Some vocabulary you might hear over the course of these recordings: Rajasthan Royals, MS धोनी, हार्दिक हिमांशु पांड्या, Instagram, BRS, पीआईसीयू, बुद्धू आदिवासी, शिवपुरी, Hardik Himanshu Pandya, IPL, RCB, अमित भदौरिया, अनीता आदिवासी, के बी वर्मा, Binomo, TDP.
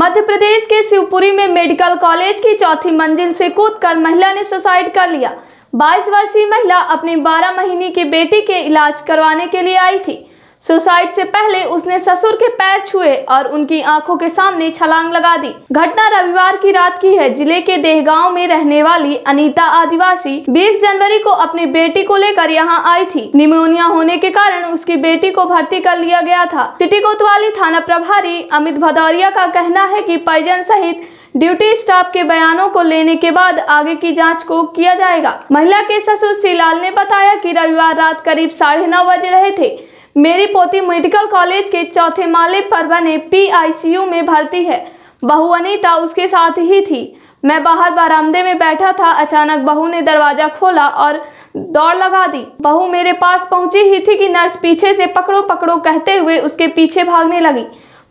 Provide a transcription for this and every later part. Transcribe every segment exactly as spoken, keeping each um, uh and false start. मध्य प्रदेश के शिवपुरी में medical college की चौथी मंजिल से कूदकर महिला ने सुसाइड कर लिया। बाईस वर्षीय महिला अपनी बारह महीने की बेटी के इलाज करवाने के लिए आई थी। सुसाइड से पहले उसने ससुर के पैर छुए और उनकी आंखों के सामने छलांग लगा दी। घटना रविवार की रात की है। जिले के देहगांव में रहने वाली अनीता आदिवासी बीस जनवरी को अपनी बेटी को लेकर यहां आई थी। निमोनिया होने के कारण उसकी बेटी को भर्ती कर लिया गया था। सिटी कोतवाली थाना प्रभारी अमित भदौरिया का कहना है कि परिजन सहित ड्यूटी स्टाफ के बयानों को लेने के बाद आगे की जांच को किया जाएगा। महिला के ससुर श्रीलाल ने बताया कि रविवार रात करीब साढ़े नौ बजे रहे थे। मेरी पोती मेडिकल कॉलेज के चौथे माले पर बने पीआईसीयू में भर्ती है। बहू अनीता उसके साथ ही थी। मैं बाहर बरामदे में बैठा था। अचानक बहू ने दरवाजा खोला और दौड़ लगा दी। बहू मेरे पास पहुंची ही थी कि नर्स पीछे से पकड़ो पकड़ो कहते हुए उसके पीछे भागने लगी।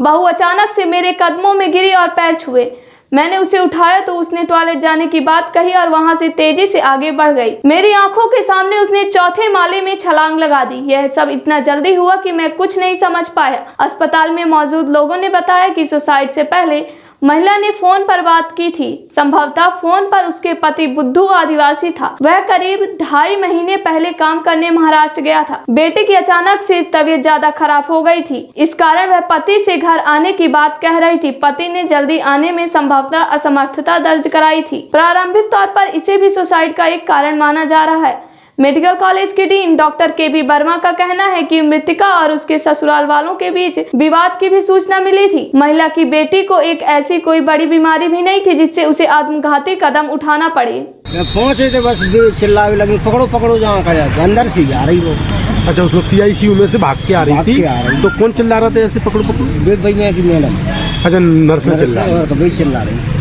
बहू अचानक से मेरे कदमों में गिरी और पैर छुए। मैंने उसे उठाया तो उसने टॉयलेट जाने की बात कही और वहां से तेजी से आगे बढ़ गई। मेरी आंखों के सामने उसने चौथे माले में छलांग लगा दी। यह सब इतना जल्दी हुआ कि मैं कुछ नहीं समझ पाया। अस्पताल में मौजूद लोगों ने बताया कि सुसाइड से पहले महिला ने फोन पर बात की थी। संभवतः फोन पर उसके पति बुद्धू आदिवासी था। वह करीब ढाई महीने पहले काम करने महाराष्ट्र गया था। बेटे की अचानक से तबीयत ज्यादा खराब हो गई थी। इस कारण वह पति से घर आने की बात कह रही थी। पति ने जल्दी आने में संभवतः असमर्थता दर्ज कराई थी। प्रारंभिक तौर पर इसे भी सुसाइड का एक कारण माना जा रहा है। मेडिकल कॉलेज के डीन डॉक्टर के बी वर्मा का कहना है कि मृतिका और उसके ससुराल वालों के बीच विवाद की भी सूचना मिली थी। महिला की बेटी को एक ऐसी कोई बड़ी बीमारी भी नहीं थी जिससे उसे आत्मघाती कदम उठाना पड़े। पहुँचे थे बस चिल्लाने लगी, पकड़ो पकड़ो, जहाँ का अंदर से जा रही वो। अच्छा, उसमें पी आई सी यू में से भाग के आ रही थी आ रही। तो कौन चिल्ला रहा था ऐसे पकड़ो पकड़ो? अच्छा, नर्स चिल्ला चिल्ला रही।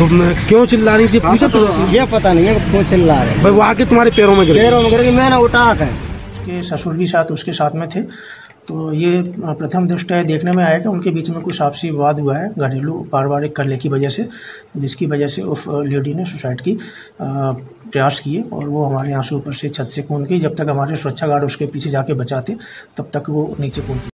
तुम क्यों चिल्ला रही थी पूछा? तो ये पता नहीं है क्यों चिल्ला रहे हैं। भाई वो आके तुम्हारे पैरों में पैरों में गिर गई। मैंने उठा के उसके ससुर भी साथ उसके साथ में थे। तो ये प्रथम दृष्टया देखने में आया कि उनके बीच में कुछ आपसी विवाद हुआ है घरेलू पारिवारिक कलह की वजह से, जिसकी वजह से उस लेडी ने सुसाइड की प्रयास किए और वो हमारे यहाँ से ऊपर से छत से कूद गई। जब तक हमारे सुरक्षा गार्ड उसके पीछे जाके बचाते तब तक वो नीचे कूद